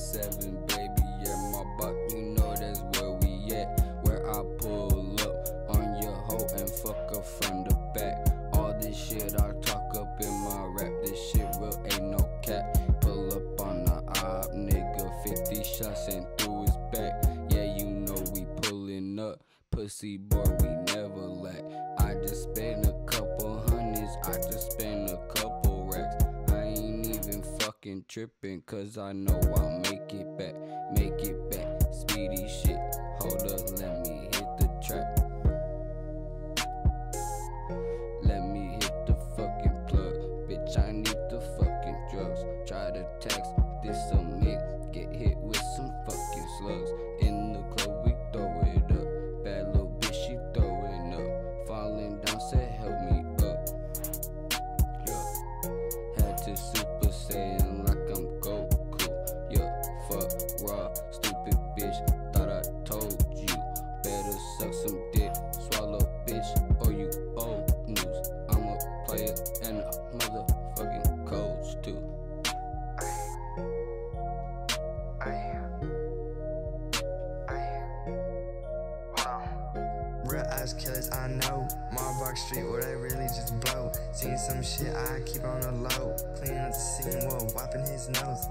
7, baby, yeah, my buck, you know that's where we at. Where I pull up on your hoe and fuck her from the back. All this shit I talk up in my rap, this shit real, ain't no cap. Pull up on the op, nigga, 50 shots and through his back. Yeah, you know we pulling up, pussy boy, we never lack. I just spent a couple hundreds, I just spent a couple racks. I ain't even fucking tripping, cause I know I'll make it back, speedy shit. Hold up, let me hit the trap. Let me hit the fucking plug, bitch, I need the fucking drugs. Try to text, this a mix, get hit with some fucking slugs. In the club we throw it up, bad little bitch she throwing up. Falling down, said help me up, yeah. Had to super saiyan like I'm Goku, yeah. Fuck raw, stupid bitch, thought I told you. Better suck some dick, swallow bitch, or you old news. I'm a player and a motherfucking coach too. Real ass killers, I know. Marlboro Street, where they really just blow. Seen some shit, I keep on the low. Clean up the scene while wiping his nose.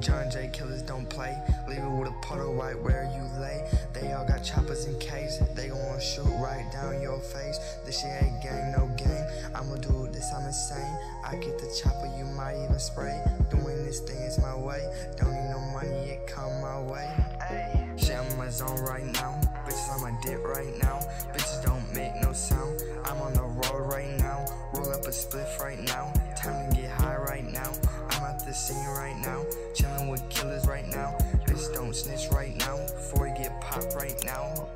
John Jay killers don't play. Leave it with a puddle right where you lay. They all got choppers in case. They gon' shoot right down your face. This shit ain't gang, no game. I'ma do this, I'm insane. I get the chopper, you might even spray. Doing this thing is my way. Don't need no money, it come my way. Ay. Shit, I'm in my zone right now. Bitches on my dick right now. Bitches don't make no sound. I'm on the road right now. Roll up a spliff right now. Time to get high right now. I'm out the scene right now. Chillin' with killers right now. Bitches don't snitch right now. Before we get popped right now.